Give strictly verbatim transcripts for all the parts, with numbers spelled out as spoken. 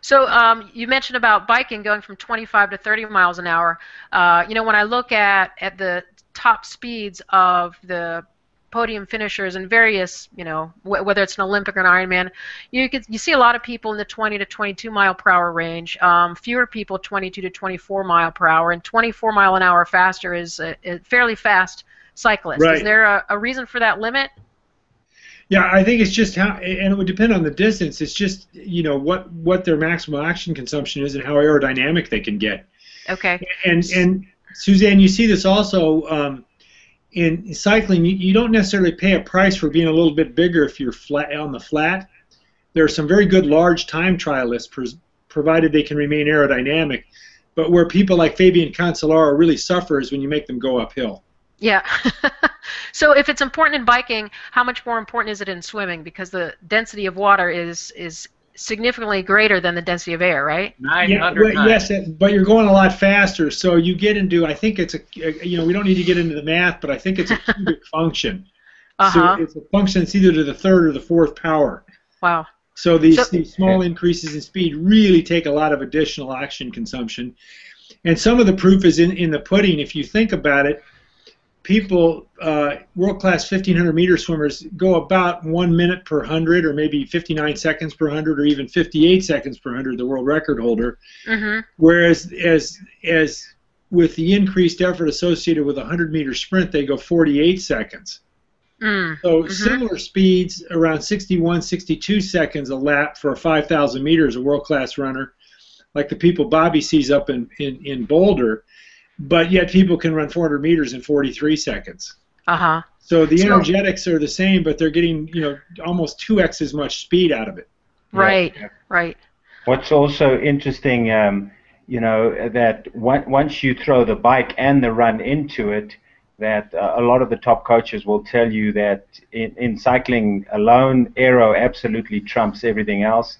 So um, you mentioned about biking going from twenty-five to thirty miles an hour. Uh, you know, when I look at, at the top speeds of the podium finishers and various, you know, wh whether it's an Olympic or an Ironman, you could, you see a lot of people in the twenty to twenty-two mile per hour range. Um, fewer people twenty-two to twenty-four mile per hour, and twenty-four mile an hour faster is a, a fairly fast cyclist. Right. Is there a, a reason for that limit? Yeah, I think it's just how, and it would depend on the distance. It's just, you know, what what their maximum oxygen consumption is and how aerodynamic they can get. Okay. And and Suzanne, you see this also. Um, In cycling, you, you don't necessarily pay a price for being a little bit bigger if you're flat on the flat. There are some very good large time trialists, pr provided they can remain aerodynamic. But where people like Fabian Cancellara really suffer is when you make them go uphill. Yeah. So if it's important in biking, how much more important is it in swimming? Because the density of water is is significantly greater than the density of air, right? nine hundred. Yeah, yes, but you're going a lot faster, so you get into, I think it's a, you know, we don't need to get into the math, but I think it's a cubic function. Uh-huh. So it's a function that's either to the third or the fourth power. Wow. So these, so, these small increases in speed really take a lot of additional oxygen consumption. And some of the proof is in, in the pudding. If you think about it, people, uh, world-class fifteen hundred meter swimmers go about one minute per hundred, or maybe fifty-nine seconds per hundred, or even fifty-eight seconds per hundred, the world record holder. Mm-hmm. Whereas, as as with the increased effort associated with a hundred meter sprint, they go forty-eight seconds. Mm. So mm-hmm. similar speeds, around sixty-one, sixty-two seconds a lap for a five thousand meters, a world-class runner, like the people Bobby sees up in in, in Boulder. But yet people can run four hundred meters in forty-three seconds. Uh-huh. So the energetics are the same, but they're getting, you know, almost two X as much speed out of it. Right, yeah. Right. What's also interesting, um, you know, that once you throw the bike and the run into it, that uh, a lot of the top coaches will tell you that in, in cycling alone, aero absolutely trumps everything else.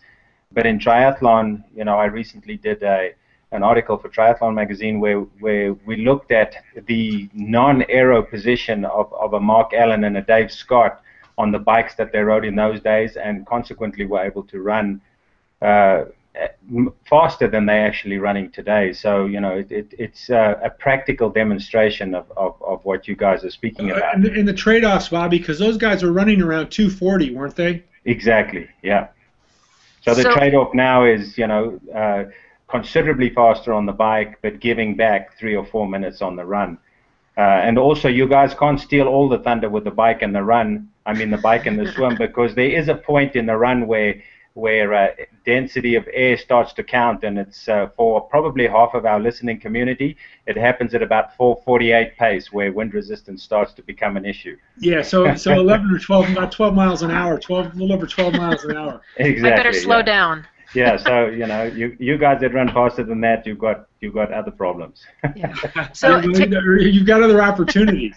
But in triathlon, you know, I recently did a an article for Triathlon Magazine where, where we looked at the non-aero position of, of a Mark Allen and a Dave Scott on the bikes that they rode in those days, and consequently were able to run uh, faster than they're actually running today. So, you know, it, it, it's uh, a practical demonstration of, of, of what you guys are speaking about. Uh, and, the, and the trade-offs, Bobby, because those guys were running around two forty, weren't they? Exactly, yeah. So the so, trade-off now is, you know, uh, considerably faster on the bike, but giving back three or four minutes on the run. Uh, and also, you guys can't steal all the thunder with the bike and the run. I mean, the bike and the swim, because there is a point in the run where where uh, density of air starts to count, and it's uh, for probably half of our listening community. It happens at about four forty-eight pace, where wind resistance starts to become an issue. Yeah, so so eleven or twelve, about twelve miles an hour, twelve, a little over twelve miles an hour. Exactly. I better slow yeah. down. Yeah, so you know, you you guys that run faster than that, you've got you've got other problems. Yeah. So you've got other opportunities.